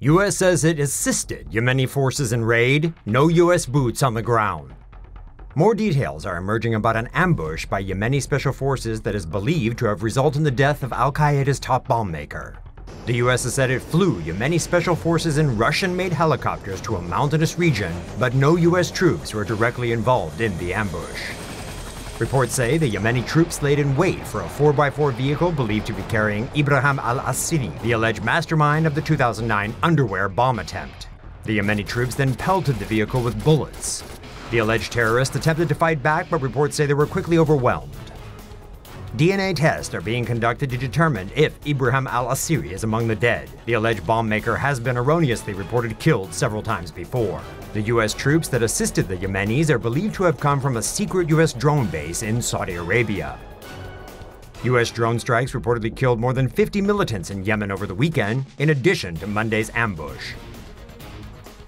U.S. says it assisted Yemeni forces in raid, no U.S. boots on the ground. More details are emerging about an ambush by Yemeni special forces that is believed to have resulted in the death of Al-Qaeda's top bomb maker. The U.S. has said it flew Yemeni special forces in Russian-made helicopters to a mountainous region, but no U.S. troops were directly involved in the ambush. Reports say the Yemeni troops laid in wait for a 4x4 vehicle believed to be carrying Ibrahim al-Asiri, the alleged mastermind of the 2009 underwear bomb attempt. The Yemeni troops then pelted the vehicle with bullets. The alleged terrorists attempted to fight back, but reports say they were quickly overwhelmed. DNA tests are being conducted to determine if Ibrahim al-Asiri is among the dead. The alleged bomb maker has been erroneously reported killed several times before. The U.S. troops that assisted the Yemenis are believed to have come from a secret U.S. drone base in Saudi Arabia. U.S. drone strikes reportedly killed more than 50 militants in Yemen over the weekend, in addition to Monday's ambush.